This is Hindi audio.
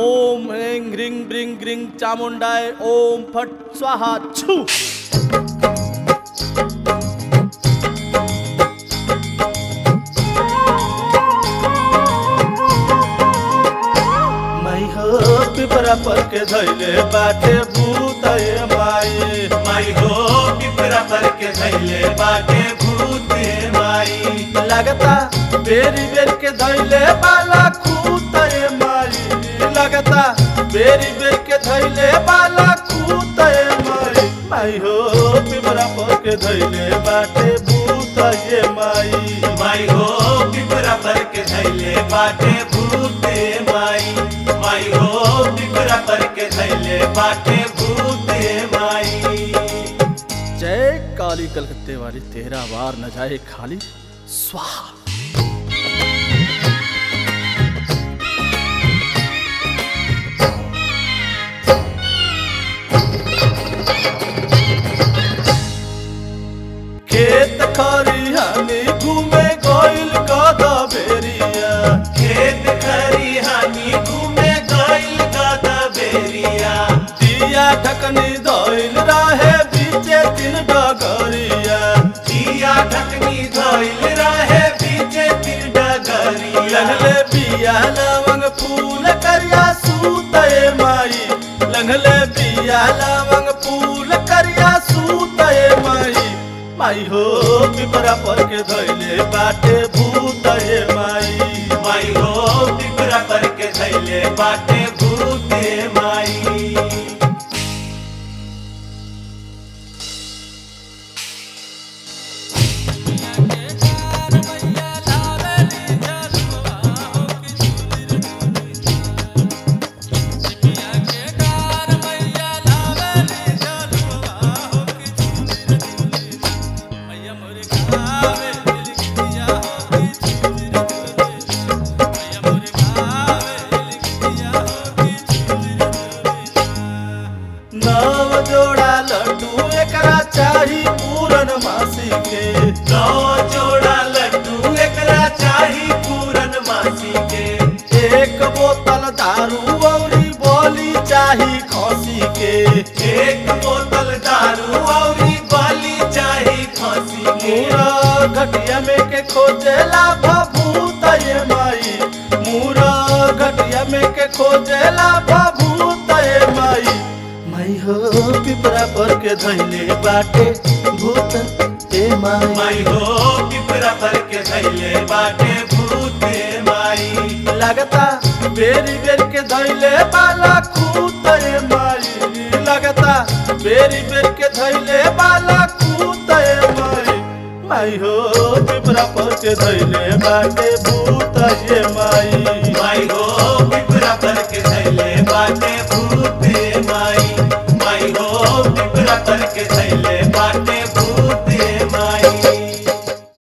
ओम ह्रीं ह्रीं ह्रीं ह्रीं चामुंडाय ओम फट स्वाहा छू। माई हो पिपरा पर के धइले बाटे भूत ए माई। माई हो पिपरा पर के धइले बाटे भूत ए माई। लगता बेरी बेर के धइले बाला खूत ए माई। लगता बेरी बेर के धइले बाला खूत ए माई। माई हो पिपरा पर के धइले बाटे भूत ए माई। माई हो पिपरा पर के धइले बाटे भूत ए माई। माई हो पिपरा पर के धइले बाटे भूत ए माई। जय काली कलकत्ते वाली तेरा बार न जाए खाली स्वाहा। खेत खरिहानी घूमे गइल गधा भेड़िया। खेत खरिहानी घूमे गइल गधा भेड़िया। दिया ढकनी धइल रहे बीचे दिन डगरिया। दिया ढकनी धइल लंघले बिया लवंग फूल करिया सूत ए माई। लंघले बिया लवंग फूल करिया सूत ए माई। माई हो पिपरा पर के धइले बाटे भूत ए माई। माई हो पिपरा पर के धइले बाटे भूत ए माई। घटिया में के खोजेला भूत ए माई। मूरा घटिया में के खोजेला भूत ए माई। माई हो पिपरा पर के धइले बाटे भूत ए माई। माई हो पिपरा पर के धइले बाटे भूत ए माई। लगता बेरी बेर के धइले बाला खूत ए माई। लगता बेरी बेर के धइले बाला खूत ए माई। माई हो पिपरा पर के धइले बाटे भूत ए माई। माई हो पिपरा पर के धइले बाटे भूत ए माई। माई हो पिपरा पर के धइले बाटे भूत।